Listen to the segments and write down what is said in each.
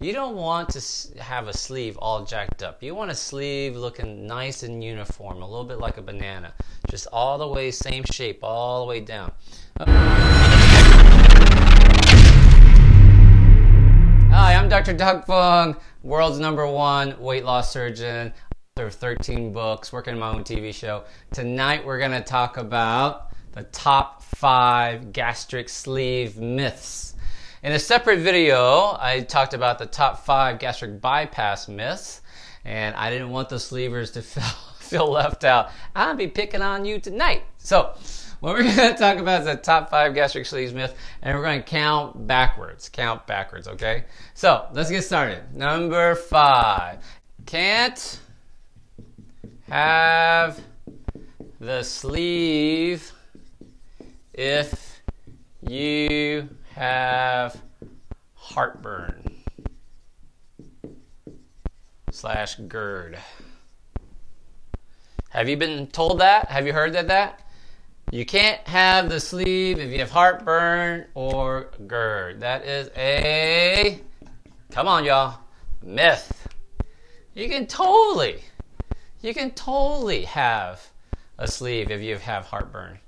You don't want to have a sleeve all jacked up. You want a sleeve looking nice and uniform, a little bit like a banana. Just all the way, same shape, all the way down. Hi, I'm Dr. Duc Vuong, world's #1 weight loss surgeon, author of 13 books, working on my own TV show. Tonight we're going to talk about the top 5 gastric sleeve myths. In a separate video, I talked about the top 5 gastric bypass myths, and I didn't want those sleevers to feel left out. I'll be picking on you tonight. So, what we're going to talk about is the top 5 gastric sleeve myths, and we're going to count backwards. Count backwards, okay? So, let's get started. Number 5. Can't have the sleeve if you have heartburn / GERD. Have you been told that? Have you heard that? You can't have the sleeve if you have heartburn or GERD. That is a, come on y'all, myth. You can totally have a sleeve if you have heartburn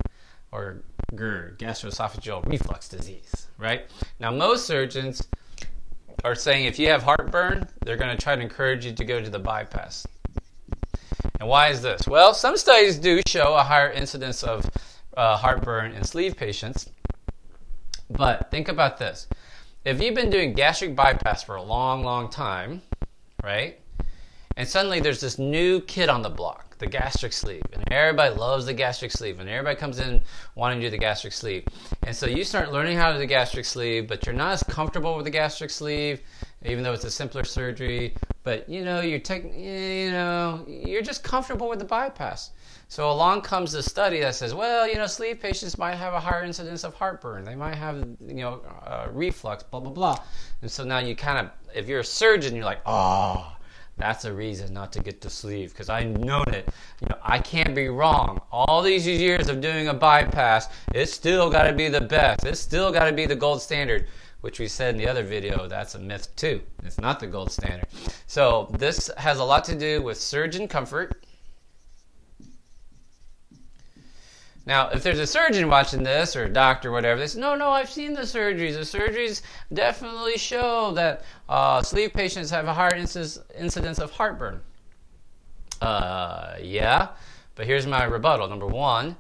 or GERD, gastroesophageal reflux disease, right? Now, most surgeons are saying if you have heartburn, they're going to try to encourage you to go to the bypass. And why is this? Well, some studies do show a higher incidence of heartburn in sleeve patients, but think about this. If you've been doing gastric bypass for a long, long time, right, and suddenly there's this new kid on the block, the gastric sleeve, and everybody loves the gastric sleeve, and everybody comes in wanting to do the gastric sleeve, and so you start learning how to do the gastric sleeve, but you're not as comfortable with the gastric sleeve, even though it's a simpler surgery, but you know, you're just comfortable with the bypass. So along comes the study that says, well, you know, sleeve patients might have a higher incidence of heartburn, they might have, you know, reflux, blah blah blah. And so now you kind of, if you're a surgeon, you're like, oh, that's a reason not to get the sleeve, because I've known it. You know, I can't be wrong. All these years of doing a bypass, it's still got to be the best. It's still got to be the gold standard, which we said in the other video, that's a myth too. It's not the gold standard. So this has a lot to do with surgeon comfort. Now, if there's a surgeon watching this, or a doctor, or whatever, they say, no, I've seen the surgeries. The surgeries definitely show that sleeve patients have a higher incidence of heartburn. Yeah, but here's my rebuttal. Number 1,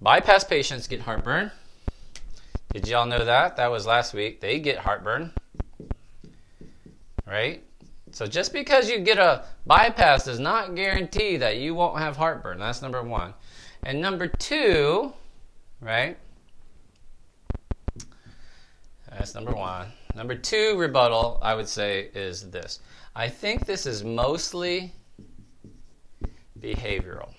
bypass patients get heartburn. Did y'all know that? That was last week. They get heartburn, right? So just because you get a bypass does not guarantee that you won't have heartburn. That's number 1. And number 2, right? That's number 1. Number 2 rebuttal, I would say, is this. I think this is mostly behavioral.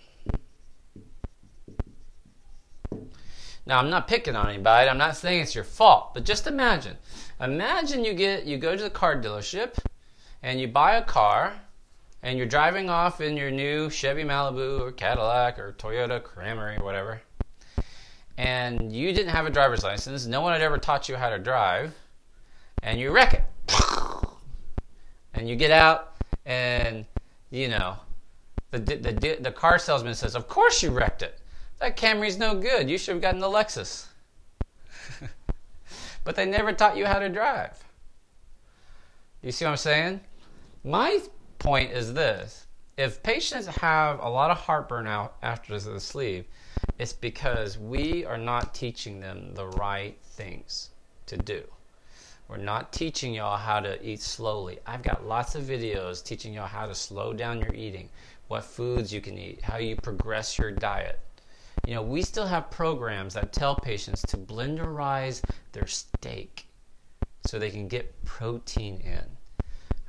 Now, I'm not picking on anybody. I'm not saying it's your fault, but just imagine. Imagine you go to the car dealership and you buy a car, and you're driving off in your new Chevy Malibu or Cadillac or Toyota Camry or whatever, and you didn't have a driver's license, no one had ever taught you how to drive, and you wreck it. And you get out, and you know, the car salesman says, of course you wrecked it. That Camry's no good. You should have gotten the Lexus. But they never taught you how to drive. You see what I'm saying? My point is this: if patients have a lot of heartburn out after the sleeve, it's because we are not teaching them the right things to do. We're not teaching y'all how to eat slowly. I've got lots of videos teaching y'all how to slow down your eating, what foods you can eat, how you progress your diet. You know, we still have programs that tell patients to blenderize their steak so they can get protein in.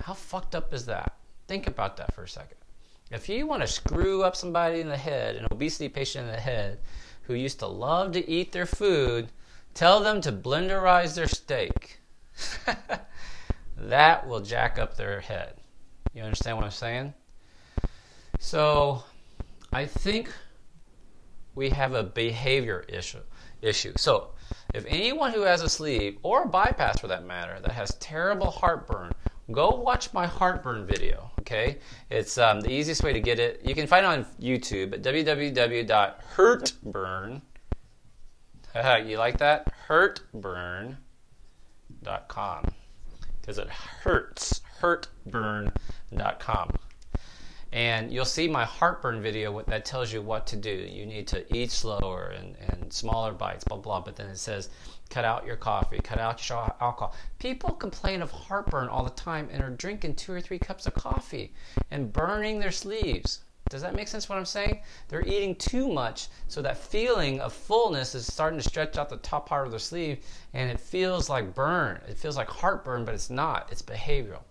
How fucked up is that? Think about that for a second. If you want to screw up somebody in the head, an obesity patient in the head, who used to love to eat their food, tell them to blenderize their steak. That will jack up their head. You understand what I'm saying? So I think we have a behavior issue. So if anyone who has a sleeve, or a bypass for that matter, that has terrible heartburn go watch my heartburn video, okay? It's the easiest way to get it. You can find it on YouTube at www.heartburn. You like that? Heartburn.com. Because it hurts. Heartburn.com. And you'll see my heartburn video that tells you what to do. You need to eat slower and smaller bites, blah, blah. But then it says, cut out your coffee, cut out your alcohol. People complain of heartburn all the time and are drinking 2 or 3 cups of coffee and burning their sleeves. Does that make sense what I'm saying? They're eating too much, so that feeling of fullness is starting to stretch out the top part of their sleeve, and it feels like burn. It feels like heartburn, but it's not. It's behavioral.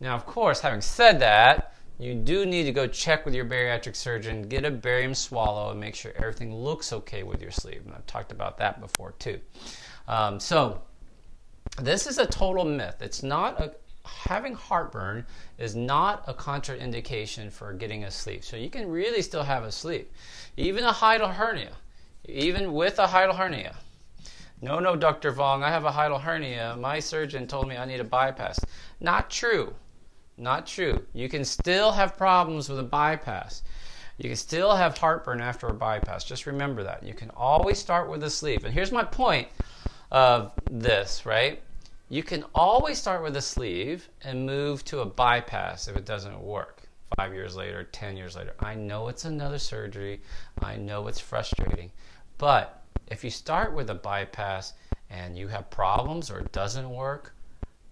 Now, of course, having said that, you do need to go check with your bariatric surgeon, get a barium swallow, and make sure everything looks okay with your sleeve. And I've talked about that before too. So this is a total myth. It's not a having heartburn is not a contraindication for getting a sleeve. So you can really still have a sleeve, even a hiatal hernia, even with a hiatal hernia. No, Dr. Vuong, I have a hiatal hernia. My surgeon told me I need a bypass. Not true. Not true. You can still have problems with a bypass. You can still have heartburn after a bypass. Just remember that. You can always start with a sleeve. And here's my point of this, right? You can always start with a sleeve and move to a bypass if it doesn't work 5 years later, 10 years later. I know it's another surgery. I know it's frustrating. But if you start with a bypass and you have problems or it doesn't work,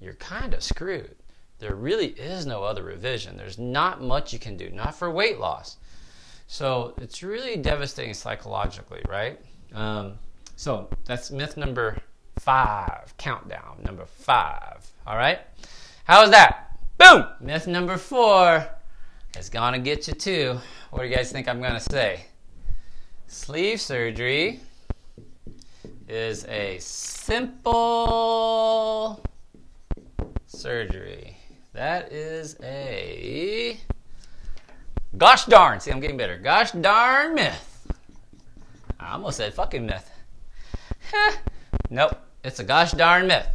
you're kind of screwed. There really is no other revision. There's not much you can do, not for weight loss. So it's really devastating psychologically, right? So that's myth number 5, countdown number 5. All right, how was that? Boom! Myth number 4 is gonna get you too. What do you guys think I'm gonna say? Sleeve surgery is a simple surgery. That is a gosh darn, see I'm getting better, gosh darn myth. I almost said fucking myth. Nope, it's a gosh darn myth.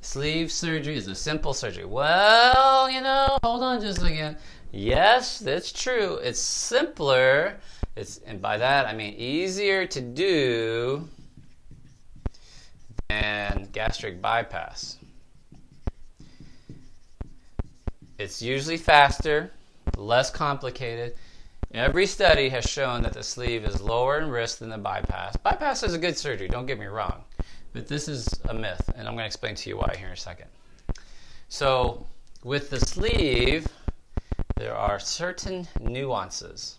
Sleeve surgery is a simple surgery. Well, you know, hold on just a second. Yes, that's true. It's simpler. And by that I mean easier to do than gastric bypass. It's usually faster, less complicated. Every study has shown that the sleeve is lower in risk than the bypass. Bypass is a good surgery, don't get me wrong. But this is a myth, and I'm going to explain to you why here in a second. So with the sleeve, there are certain nuances.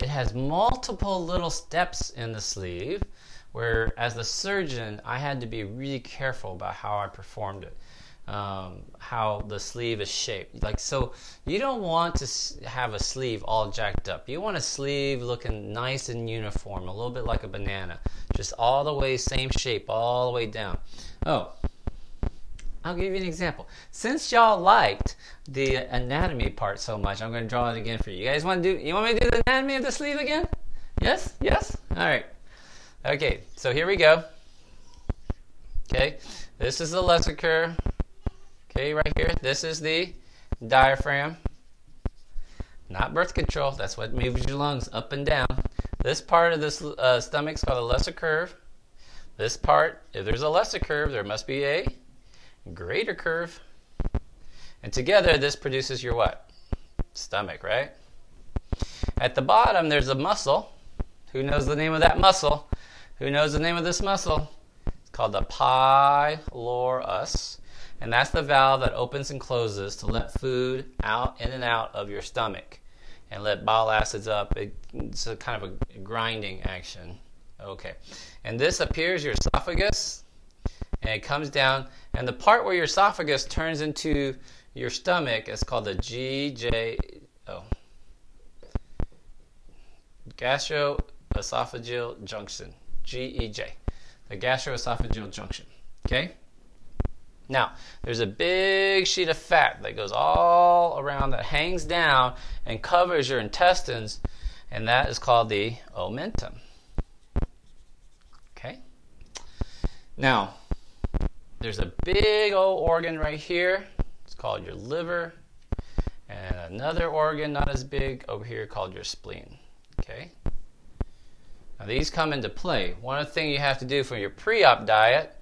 It has multiple little steps in the sleeve, where as the surgeon, I had to be really careful about how I performed it. How the sleeve is shaped. Like, so you don't want to have a sleeve all jacked up. You want a sleeve looking nice and uniform, a little bit like a banana, just all the way, same shape, all the way down. Oh, I'll give you an example. Since y'all liked the anatomy part so much, I'm going to draw it again for you. You guys you want me to do the anatomy of the sleeve again? Yes? Yes? All right. Okay, so here we go. Okay, this is the lessica. Okay, right here, this is the diaphragm. Not birth control, that's what moves your lungs up and down. This part of this stomach is called a lesser curve. This part, if there's a lesser curve, there must be a greater curve. And together, this produces your what? Stomach, right? At the bottom, there's a muscle. Who knows the name of that muscle? Who knows the name of this muscle? It's called the pylorus. And that's the valve that opens and closes to let food out in and out of your stomach and let bile acids up. It's a kind of a grinding action. Okay. And this appears your esophagus and it comes down. And the part where your esophagus turns into your stomach is called the gastroesophageal junction. GEJ. The gastroesophageal junction. Okay? Now, there's a big sheet of fat that goes all around that hangs down and covers your intestines, and that is called the omentum. Okay? Now, There's a big old organ right here. It's called your liver. And another organ not as big over here called your spleen. Okay? Now these come into play. One thing you have to do for your pre-op diet,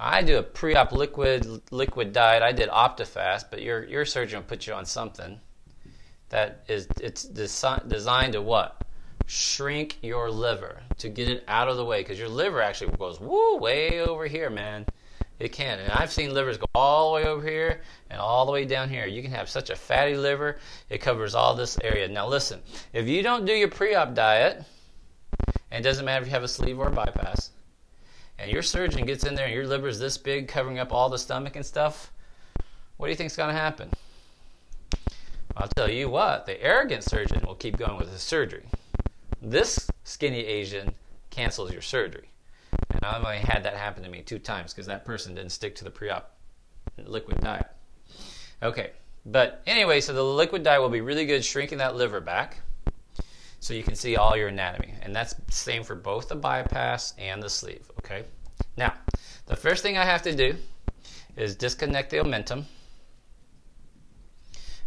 I do a pre-op liquid diet. I did Optifast, but your surgeon will put you on something that is designed to what? Shrink your liver, to get it out of the way, because your liver actually goes woo way over here, man. It can, and I've seen livers go all the way over here and all the way down here. You can have such a fatty liver, it covers all this area. Now listen, if you don't do your pre-op diet, and it doesn't matter if you have a sleeve or a bypass, and your surgeon gets in there and your liver is this big, covering up all the stomach and stuff, what do you think is going to happen? I'll tell you what, the arrogant surgeon will keep going with his surgery. This skinny Asian cancels your surgery. And I've only had that happen to me 2 times because that person didn't stick to the pre-op liquid diet. Okay, but anyway, so the liquid diet will be really good shrinking that liver back so you can see all your anatomy. And that's the same for both the bypass and the sleeve, okay? Now, the first thing I have to do is disconnect the omentum.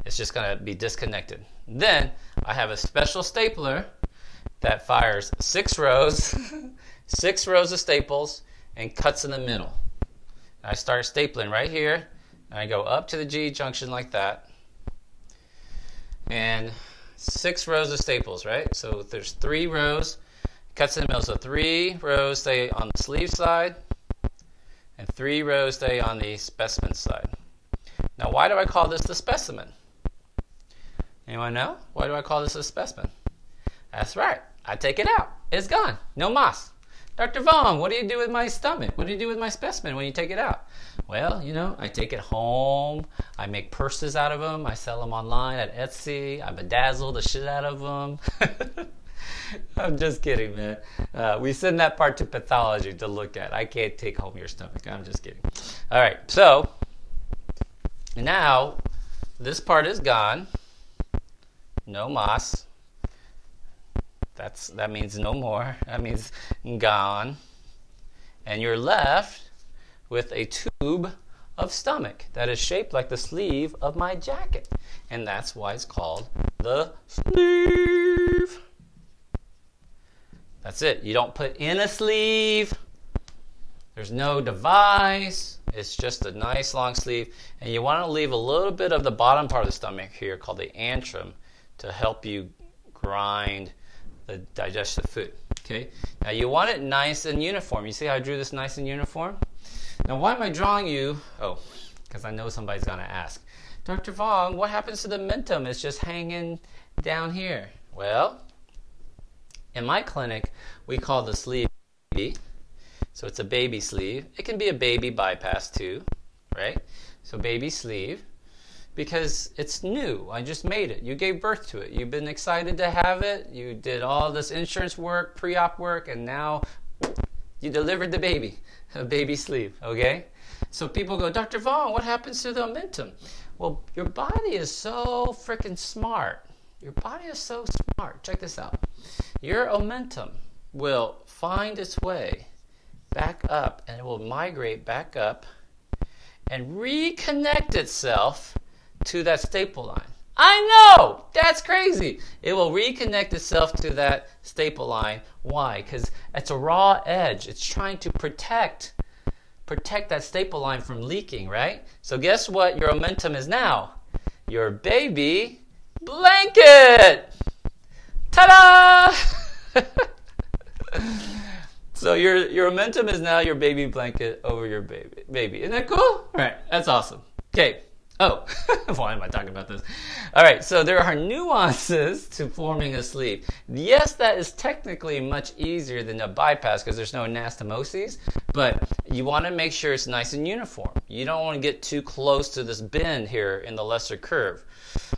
It's just going to be disconnected. Then I have a special stapler that fires 6 rows, 6 rows of staples, and cuts in the middle. And I start stapling right here, and I go up to the G junction like that, and 6 rows of staples, right? So there's 3 rows, cuts in the middle. So 3 rows stay on the sleeve side, and 3 rows stay on the specimen side. Now, why do I call this the specimen? Anyone know? Why do I call this a specimen? That's right. I take it out. It's gone. No mas. Dr. Vuong, what do you do with my stomach? What do you do with my specimen when you take it out? Well, you know, I take it home. I make purses out of them. I sell them online at Etsy. I bedazzle the shit out of them. I'm just kidding, man. We send that part to pathology to look at. I can't take home your stomach. I'm just kidding. All right. So now this part is gone. No mas. That means no more. That means gone. And you're left with a tube of stomach that is shaped like the sleeve of my jacket. And that's why it's called the sleeve. That's it. You don't put in a sleeve. There's no device. It's just a nice long sleeve. And you want to leave a little bit of the bottom part of the stomach here called the antrum to help you grind the digestive food, okay? Now you want it nice and uniform. You see how I drew this nice and uniform? Now why am I drawing you? Oh, because I know somebody's gonna ask. Dr. Vuong, what happens to the omentum? It's just hanging down here. Well, in my clinic, we call the sleeve baby. So it's a baby sleeve. It can be a baby bypass too, right? So baby sleeve, because it's new. I just made it. You gave birth to it. You've been excited to have it. You did all this insurance work, pre-op work, and now you delivered the baby, a baby sleeve, okay? So people go, Dr. Vuong, what happens to the omentum? Well, your body is so freaking smart. Your body is so smart. Check this out. Your omentum will find its way back up, and it will migrate back up and reconnect itself to that staple line. I know! That's crazy! It will reconnect itself to that staple line. Why? Because it's a raw edge. It's trying to protect that staple line from leaking, right? So guess what your omentum is now? Your baby blanket! Ta-da! So your omentum is now your baby blanket over your baby. Isn't that cool? All right, that's awesome. Okay. Oh, why am I talking about this? All right, so there are nuances to forming a sleeve. Yes, that is technically much easier than a bypass because there's no anastomoses, but you want to make sure it's nice and uniform. You don't want to get too close to this bend here in the lesser curve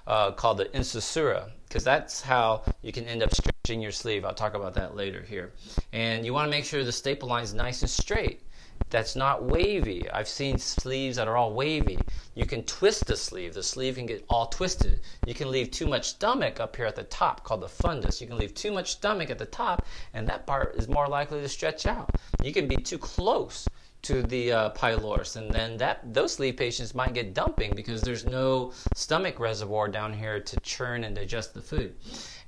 called the incisura, because that's how you can end up stretching your sleeve. I'll talk about that later here. And you want to make sure the staple line is nice and straight. That's not wavy. I've seen sleeves that are all wavy. You can twist the sleeve. The sleeve can get all twisted. You can leave too much stomach up here at the top called the fundus. You can leave too much stomach at the top, and that part is more likely to stretch out. You can be too close. to the pylorus, and then those sleep patients might get dumping because there's no stomach reservoir down here to churn and digest the food.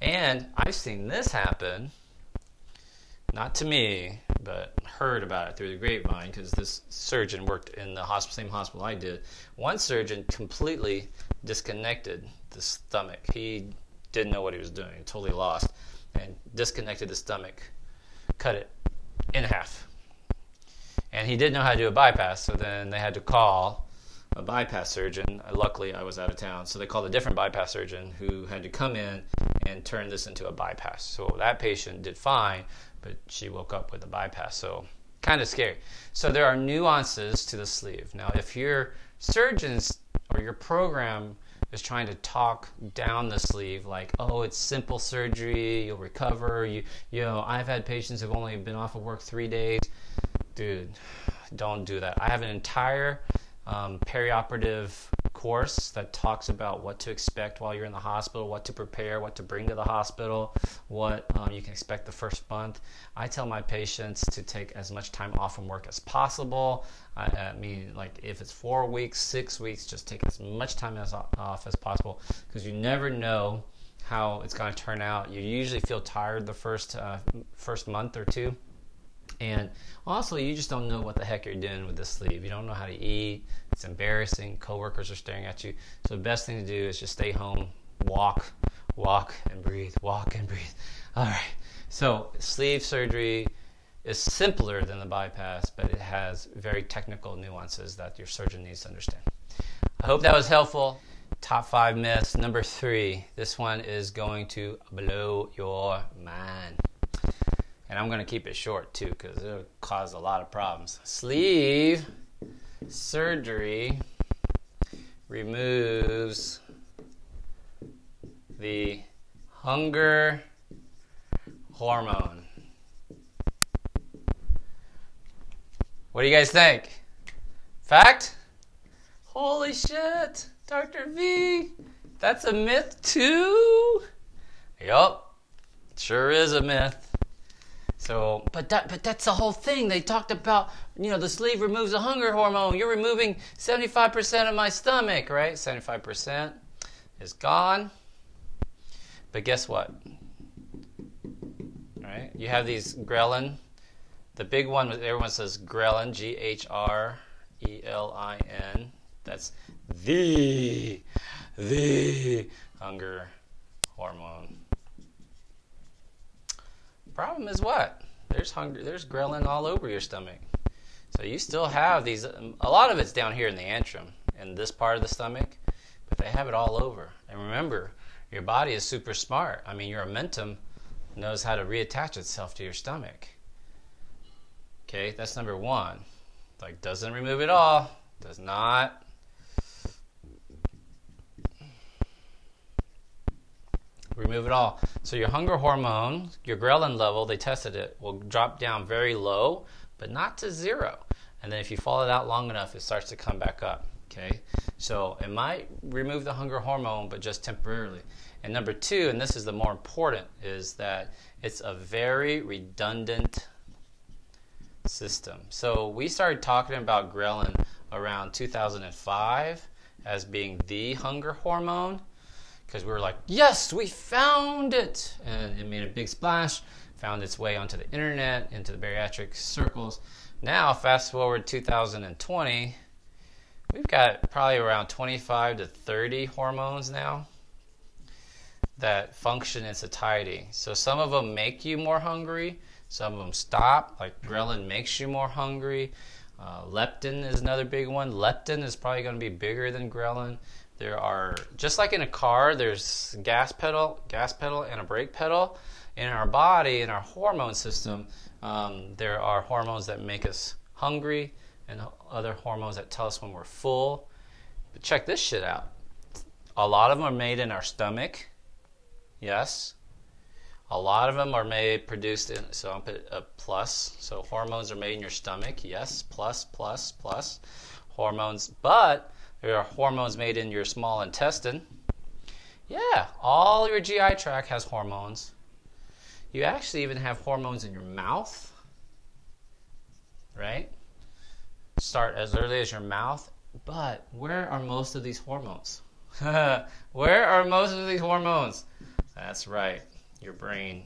And I've seen this happen, not to me, but heard about it through the grapevine because this surgeon worked in the same hospital I did. One surgeon completely disconnected the stomach. He didn't know what he was doing, totally lost, and disconnected the stomach, cut it in half. And he didn't know how to do a bypass, so then they had to call a bypass surgeon. Luckily, I was out of town, so they called a different bypass surgeon who had to come in and turn this into a bypass. So that patient did fine, but she woke up with a bypass, so kind of scary. So there are nuances to the sleeve. Now, if your surgeons or your program is trying to talk down the sleeve, like, oh, it's simple surgery, you'll recover. You know, I've had patients who've only been off of work 3 days. Dude, don't do that. I have an entire perioperative course that talks about what to expect while you're in the hospital, what to prepare, what to bring to the hospital, what you can expect the first month. I tell my patients to take as much time off from work as possible. I mean, like, if it's 4 weeks, 6 weeks, just take as much time off as possible, because you never know how it's going to turn out. You usually feel tired the first month or two. And also, you just don't know what the heck you're doing with this sleeve. You don't know how to eat. It's embarrassing. Coworkers are staring at you. So the best thing to do is just stay home, walk and breathe, walk and breathe. All right. So sleeve surgery is simpler than the bypass, but it has very technical nuances that your surgeon needs to understand. I hope that was helpful. Top 5 myths. Number 3. This one is going to blow your mind. And I'm going to keep it short, too, because it'll cause a lot of problems. Sleeve surgery removes the hunger hormone. What do you guys think? Fact? Holy shit, Dr. V, that's a myth, too? Yup, sure is a myth. So, but that's the whole thing. They talked about, you know, the sleeve removes the hunger hormone. You're removing 75% of my stomach, right? 75% is gone. But guess what? Right? You have these ghrelin. The big one, everyone says ghrelin, GHRELIN. That's the hunger hormone. Problem is what? There's hunger, there's ghrelin all over your stomach. So you still have these, a lot of it's down here in the antrum, in this part of the stomach, but they have it all over. And remember, your body is super smart. I mean, your omentum knows how to reattach itself to your stomach. Okay, that's number 1. Like, doesn't remove it all, does not. Remove it all. So your hunger hormone, your ghrelin level, they tested it, will drop down very low, but not to 0. And then if you follow it out long enough, it starts to come back up. Okay? So it might remove the hunger hormone, but just temporarily. And number 2, and this is the more important, is that it's a very redundant system. So we started talking about ghrelin around 2005 as being the hunger hormone, because we were like, yes, we found it. And it made a big splash, found its way onto the internet, into the bariatric circles. Now, fast forward 2020, we've got probably around 25 to 30 hormones now that function in satiety. So some of them make you more hungry, some of them stop, like ghrelin makes you more hungry. Leptin is another big one. Leptin is probably gonna be bigger than ghrelin. There are, just like in a car, there's gas pedal, and a brake pedal. In our body, in our hormone system, there are hormones that make us hungry and other hormones that tell us when we're full. But check this shit out. A lot of them are made in our stomach. Yes. A lot of them are produced in, so I'll put a plus. So hormones are made in your stomach. Yes, plus hormones. But there are hormones made in your small intestine. Yeah, all your GI tract has hormones. You actually even have hormones in your mouth, right? start as early as your mouth. But where are most of these hormones? Where are most of these hormones? That's right, your brain.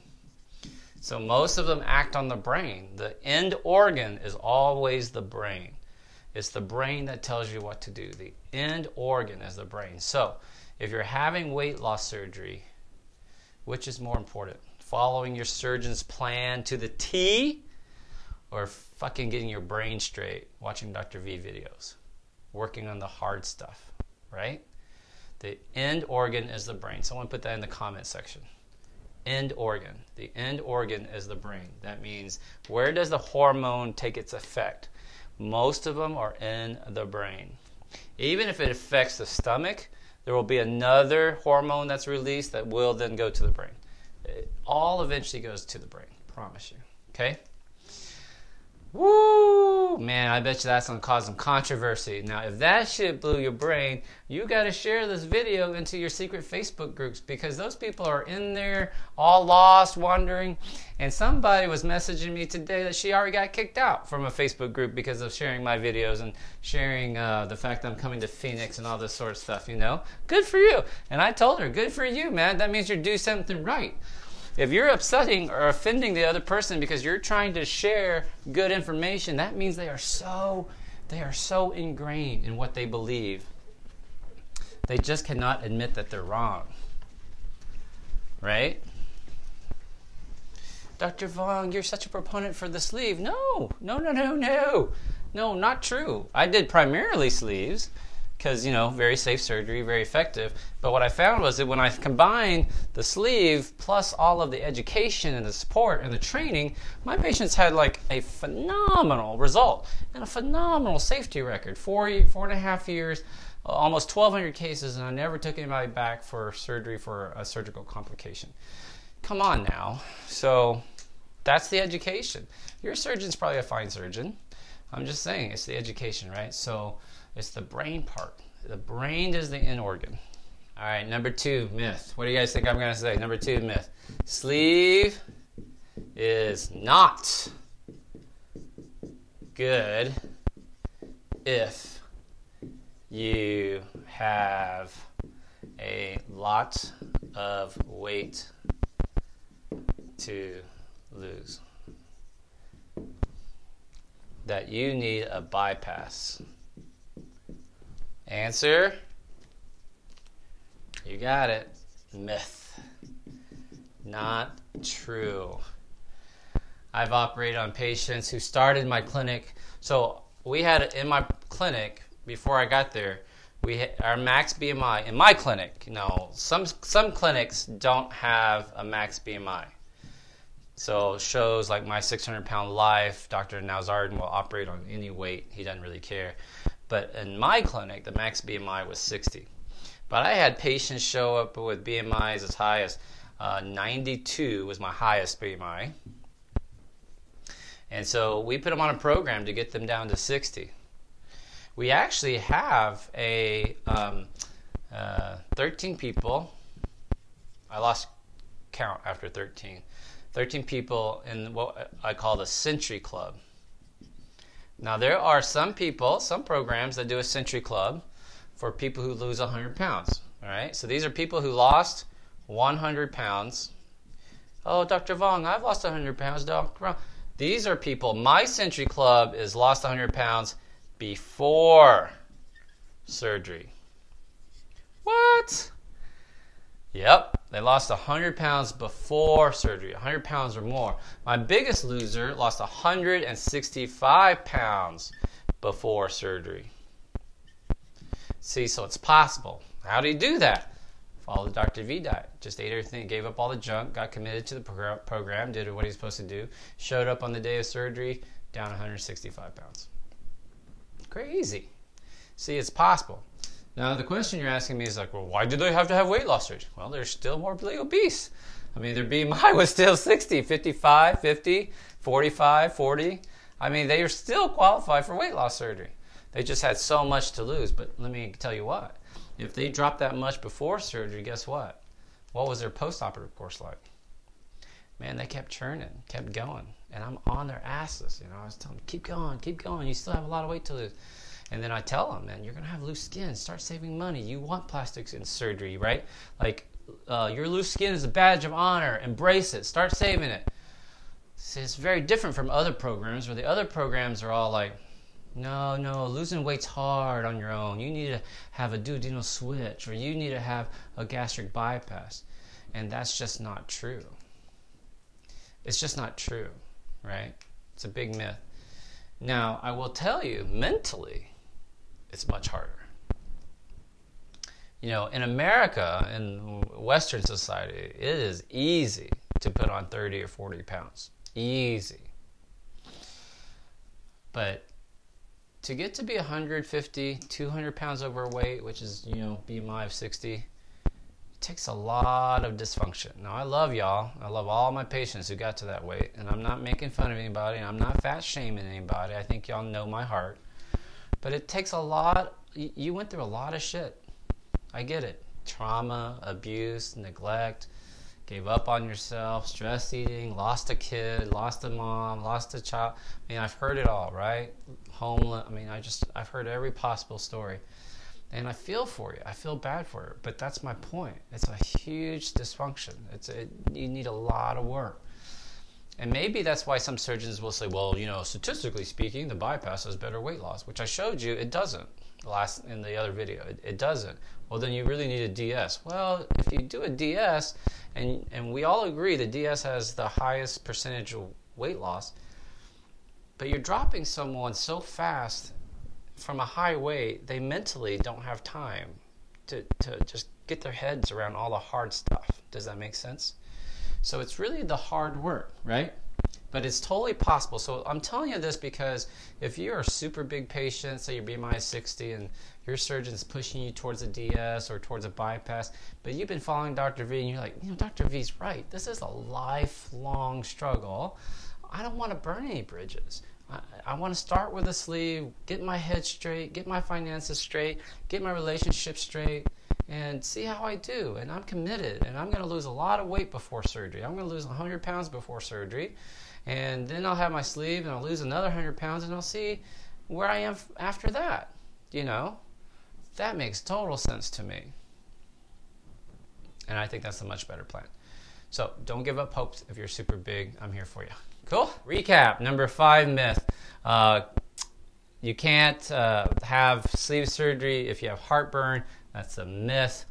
So most of them act on the brain. The end organ is always the brain. It's the brain that tells you what to do. The end organ is the brain. So if you're having weight loss surgery, which is more important? Following your surgeon's plan to the T, or fucking getting your brain straight, watching Dr. V videos, working on the hard stuff, right? The end organ is the brain. Someone put that in the comment section. End organ. The end organ is the brain. That means where does the hormone take its effect? Most of them are in the brain. Even if it affects the stomach, there will be another hormone that's released that will then go to the brain. It all eventually goes to the brain, promise you. Okay? Woo! Man, I bet you that's going to cause some controversy. Now, if that shit blew your brain, you got to share this video into your secret Facebook groups, because those people are in there all lost, wondering. And somebody was messaging me today that she already got kicked out from a Facebook group because of sharing my videos and sharing the fact that I'm coming to Phoenix and all this sort of stuff, you know? Good for you. And I told her, good for you, man. That means you're doing something right. If you're upsetting or offending the other person because you're trying to share good information, that means they are so ingrained in what they believe. They just cannot admit that they're wrong. Right? Dr. Vuong, you're such a proponent for the sleeve. No, no, no, no, no. No, not true. I did primarily sleeves, because, you know, very safe surgery, very effective. But what I found was that when I combined the sleeve plus all of the education and the support and the training, my patients had like a phenomenal result and a phenomenal safety record. Four and a half years, almost 1,200 cases, and I never took anybody back for surgery for a surgical complication. Come on now. So that's the education. Your surgeon's probably a fine surgeon. I'm just saying it's the education, right? So it's the brain part. The brain is the end organ. All right, number 2 myth. What do you guys think I'm gonna say? Number 2 myth. Sleeve is not good if you have a lot of weight to lose. That you need a bypass. Answer, you got it, myth, not true. I've operated on patients who started my clinic. So we had, in my clinic, before I got there, we had our max BMI in my clinic. You know, some clinics don't have a max BMI. So shows like My 600-Pound Life, Dr. Nowzardin will operate on any weight. He doesn't really care. But in my clinic, the max BMI was 60. But I had patients show up with BMIs as high as 92 was my highest BMI. And so we put them on a program to get them down to 60. We actually have a 13 people. I lost count after 13. 13 people in what I call the Century Club. Now, there are some people, some programs that do a Century Club for people who lose 100 pounds, all right? So these are people who lost 100 pounds. Oh, Dr. Vuong, I've lost 100 pounds, Dr. Vuong. These are people, my Century Club is lost 100 pounds before surgery. What? Yep, they lost 100 pounds before surgery, 100 pounds or more. My biggest loser lost 165 pounds before surgery. See, so it's possible. How do you do that? Follow the Dr. V diet. Just ate everything, gave up all the junk, got committed to the program, did what he's supposed to do, showed up on the day of surgery, down 165 pounds. Crazy. See, it's possible. Now, the question you're asking me is like, well, why do they have to have weight loss surgery? Well, they're still morbidly obese. I mean, their BMI was still 60, 55, 50, 45, 40. I mean, they are still qualified for weight loss surgery. They just had so much to lose. But let me tell you what. If they dropped that much before surgery, guess what? What was their post-operative course like? man, they kept churning, kept going. And I'm on their asses, you know. I was telling them, keep going. You still have a lot of weight to lose. And then I tell them, man, you're going to have loose skin. Start saving money. You want plastics and surgery, right? Like, your loose skin is a badge of honor. Embrace it. Start saving it. See, it's very different from other programs where the other programs are all like, no, no, losing weight's hard on your own. You need to have a duodenal switch, or you need to have a gastric bypass. And that's just not true. It's just not true, right? It's a big myth. Now, I will tell you, mentally, it's much harder. You know, in America, in Western society, it is easy to put on 30 or 40 pounds. Easy. But to get to be 150, 200 pounds overweight, which is, you know, BMI of 60, it takes a lot of dysfunction. Now, I love y'all. I love all my patients who got to that weight, and I'm not making fun of anybody, and I'm not fat shaming anybody. I think y'all know my heart. But it takes a lot. You went through a lot of shit. I get it. Trauma, abuse, neglect, gave up on yourself, stress eating, lost a kid, lost a mom, lost a child. I mean, I've heard it all, right? Homeless. I mean, I've heard every possible story. And I feel for you. I feel bad for you. But that's my point. It's a huge dysfunction. You need a lot of work. And maybe that's why some surgeons will say, well, you know, statistically speaking, the bypass has better weight loss, which I showed you it doesn't. Last in the other video, it doesn't. Well, then you really need a DS. Well, if you do a DS, and we all agree the DS has the highest percentage of weight loss, but you're dropping someone so fast from a high weight, they mentally don't have time to just get their heads around all the hard stuff. Does that make sense? So it's really the hard work, right? But it's totally possible. So I'm telling you this because if you're a super big patient, say your BMI is 60 and your surgeon's pushing you towards a DS or towards a bypass, but you've been following Dr. V and you're like, you know, Dr. V's right. This is a lifelong struggle. I don't want to burn any bridges. I want to start with a sleeve, get my head straight, get my finances straight, get my relationship straight, and see how I do. And I'm committed, and I'm going to lose a lot of weight before surgery. I'm going to lose 100 pounds before surgery, and then I'll have my sleeve and I'll lose another 100 pounds and I'll see where I am after that. You know, that makes total sense to me, and I think that's a much better plan. So don't give up hopes if you're super big. I'm here for you. Cool. Recap number 5 myth. You can't have sleeve surgery if you have heartburn. That's a myth.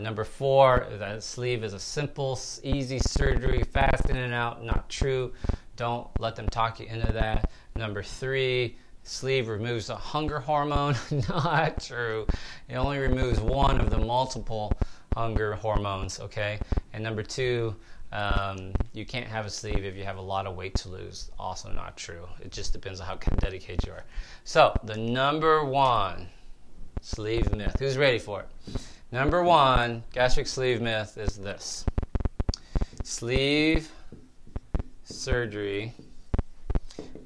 Number 4, that sleeve is a simple, easy surgery, fast in and out. Not true. Don't let them talk you into that. Number 3, sleeve removes a hunger hormone. Not true. It only removes one of the multiple hunger hormones, okay? And number 2, you can't have a sleeve if you have a lot of weight to lose. Also not true. It just depends on how dedicated you are. So, the number 1 sleeve myth. Who's ready for it? Number 1 gastric sleeve myth is this. Sleeve surgery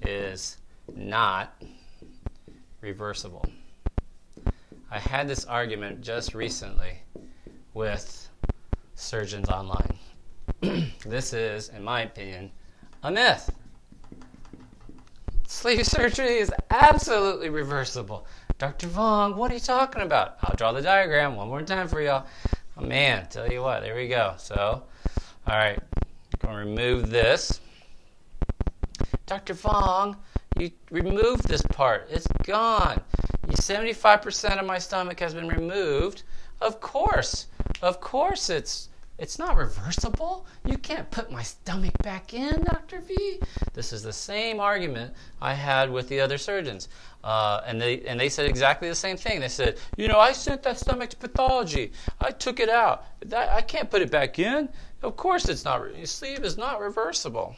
is not reversible. I had this argument just recently with surgeons online. This is, in my opinion, a myth. Sleeve surgery is absolutely reversible. Dr. Vuong, what are you talking about? I'll draw the diagram one more time for y'all. Oh, man, tell you what, there we go. So, all right, I'm going to remove this. Dr. Vuong, you removed this part. It's gone. 75% of my stomach has been removed. Of course it's not reversible. You can't put my stomach back in, Dr. V. This is the same argument I had with the other surgeons. And they said exactly the same thing. They said, you know, I sent that stomach to pathology. I took it out. I can't put it back in. Of course it's not. Your sleeve is not reversible.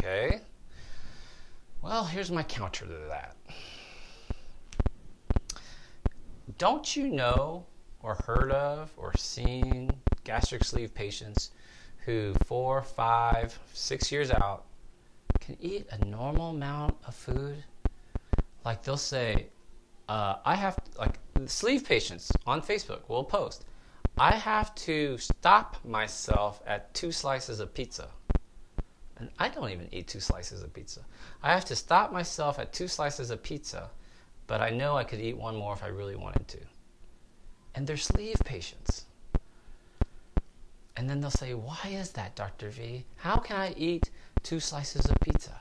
Okay. Well, here's my counter to that. Don't you know or heard of or seen gastric sleeve patients who 4, 5, 6 years out can eat a normal amount of food? Like they'll say, like sleeve patients on Facebook will post, I have to stop myself at 2 slices of pizza. And I don't even eat 2 slices of pizza. I have to stop myself at 2 slices of pizza, but I know I could eat one more if I really wanted to. And they're sleeve patients. And then they'll say, why is that, Dr. V? How can I eat 2 slices of pizza?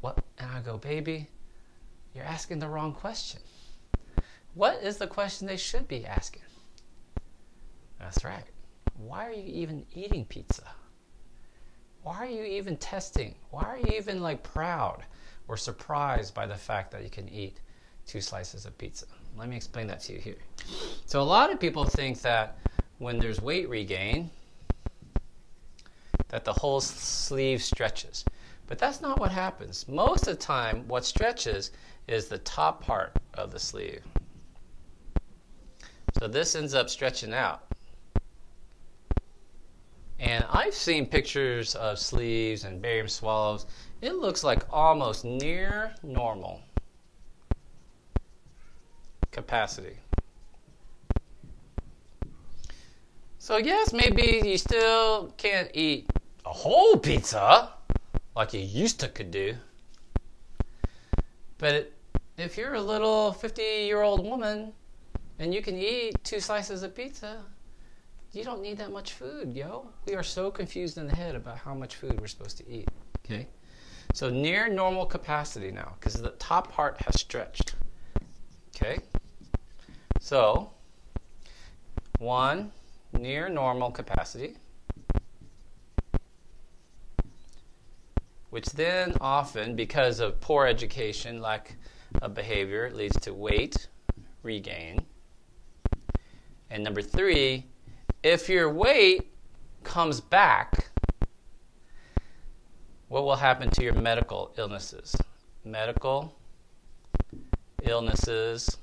What? And I go, baby, you're asking the wrong question. What is the question they should be asking? That's right. Why are you even eating pizza? Why are you even testing? Why are you even like proud or surprised by the fact that you can eat 2 slices of pizza? Let me explain that to you here. So a lot of people think that when there's weight regain, that the whole sleeve stretches. But that's not what happens. Most of the time, what stretches is the top part of the sleeve. So this ends up stretching out. And I've seen pictures of sleeves and barium swallows. It looks like almost near normal capacity. So yes, maybe you still can't eat a whole pizza like you used to could do. But if you're a little 50-year-old woman and you can eat 2 slices of pizza, you don't need that much food, yo. We are so confused in the head about how much food we're supposed to eat, okay? So near normal capacity now, because the top part has stretched, okay? So, one, near normal capacity, which then often, because of poor education, lack of behavior, leads to weight regain. And number three, if your weight comes back, what will happen to your medical illnesses? Medical illnesses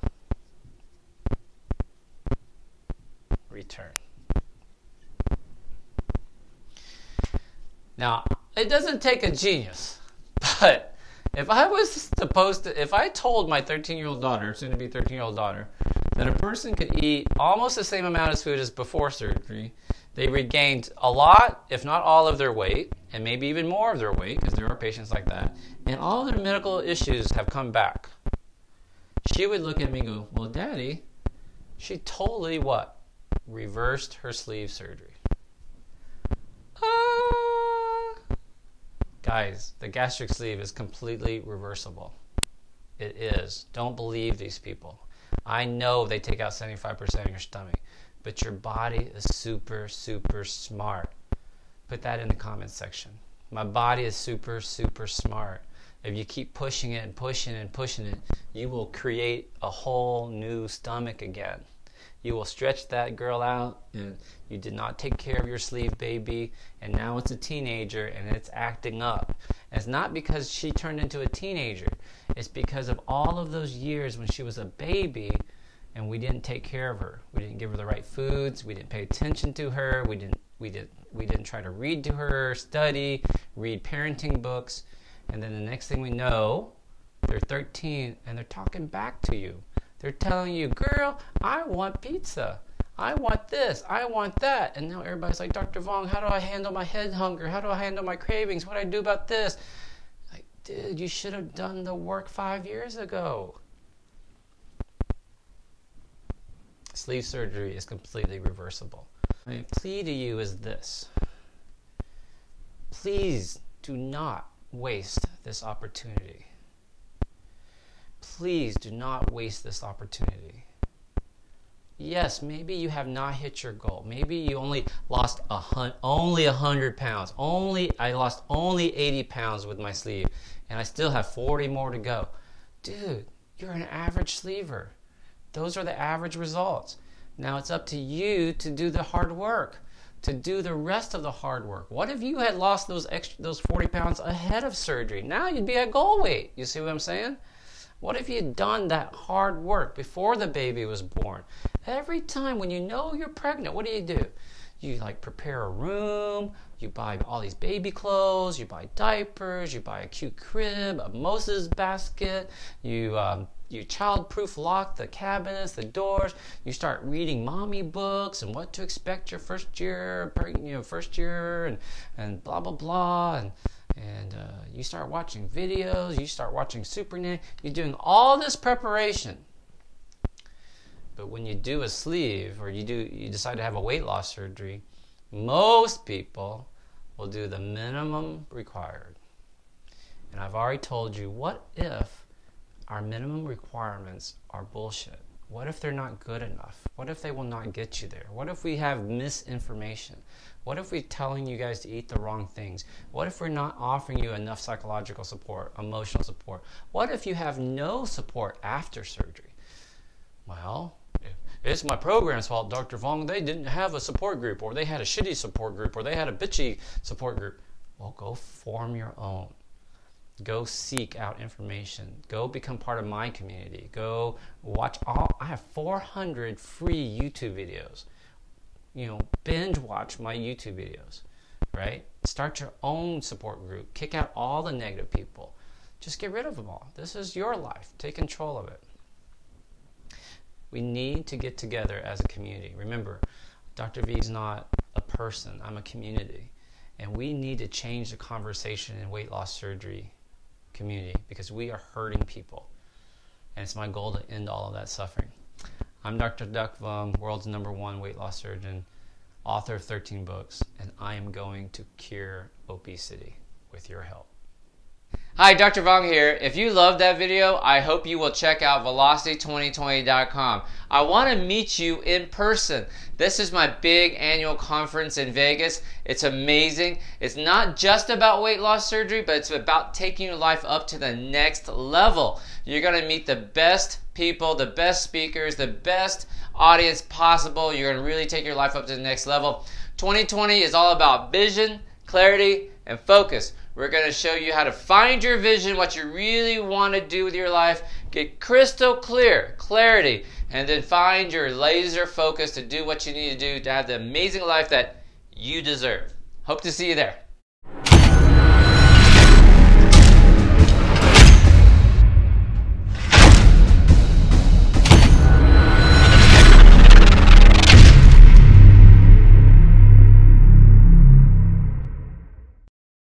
return. Now, it doesn't take a genius, but if I was supposed to, if I told my 13-year-old daughter, soon to be 13-year-old daughter, that a person could eat almost the same amount of food as before surgery, they regained a lot, if not all of their weight, and maybe even more of their weight, because there are patients like that, and all of their medical issues have come back, she would look at me and go, well, Daddy, she totally what? Reversed her sleeve surgery. Guys, the gastric sleeve is completely reversible. It is. Don't believe these people. I know they take out 75% of your stomach, but your body is super, super smart. Put that in the comments section. My body is super, super smart. If you keep pushing it and pushing it and pushing it, you will create a whole new stomach again. You will stretch that girl out, and you did not take care of your sleeve, baby, and now it's a teenager, and it's acting up. And it's not because she turned into a teenager. It's because of all of those years when she was a baby, and we didn't take care of her. We didn't give her the right foods. We didn't pay attention to her. We didn't try to read to her, study, read parenting books. And then the next thing we know, they're 13, and they're talking back to you. They're telling you, girl, I want pizza. I want this. I want that. And now everybody's like, Dr. Vuong, how do I handle my head hunger? How do I handle my cravings? What do I do about this? Like, dude, you should have done the work 5 years ago. Sleeve surgery is completely reversible. My plea to you is this. Please do not waste this opportunity. Please do not waste this opportunity. Yes, maybe you have not hit your goal. Maybe you only lost only 100 pounds. I lost only 80 pounds with my sleeve, and I still have 40 more to go. Dude, you're an average sleever. Those are the average results. Now it's up to you to do the hard work, to do the rest of the hard work. What if you had lost those 40 pounds ahead of surgery? Now you'd be at goal weight. You see what I'm saying? What if you'd done that hard work before the baby was born? Every time when you know you're pregnant, what do? You like prepare a room, you buy all these baby clothes, you buy diapers, you buy a cute crib, a Moses basket, you you childproof lock the cabinets, the doors. You start reading mommy books and what to expect your first year, and blah blah blah, and you start watching videos, you start watching SuperNet. You're doing all this preparation, but when you do a sleeve or you decide to have a weight loss surgery, most people will do the minimum required. And I've already told you, what if our minimum requirements are bullshit? What if they're not good enough? What if they will not get you there? What if we have misinformation? What if we're telling you guys to eat the wrong things? What if we're not offering you enough psychological support, emotional support? What if you have no support after surgery? Well, it's my program's fault, Dr. Vuong. They didn't have a support group, or they had a shitty support group, or they had a bitchy support group. Well, go form your own. Go seek out information. Go become part of my community. Go watch all. I have 400 free YouTube videos. You know, binge watch my YouTube videos, right? Start your own support group. Kick out all the negative people. Just get rid of them all. This is your life. Take control of it. We need to get together as a community. Remember, Dr. V is not a person. I'm a community. And we need to change the conversation in weight loss surgery community, because we are hurting people, and it's my goal to end all of that suffering. I'm Dr. Duc Vuong, world's #1 weight loss surgeon, author of 13 books, and I am going to cure obesity with your help. Hi, Dr. Vuong here. If you loved that video, I hope you will check out velocity2020.com. I want to meet you in person. This is my big annual conference in Vegas. It's amazing. It's not just about weight loss surgery, but it's about taking your life up to the next level. You're going to meet the best people, the best speakers, the best audience possible. You're going to really take your life up to the next level. 2020 is all about vision, clarity, and focus. We're going to show you how to find your vision, what you really want to do with your life, get crystal clear, clarity, and then find your laser focus to do what you need to do to have the amazing life that you deserve. Hope to see you there.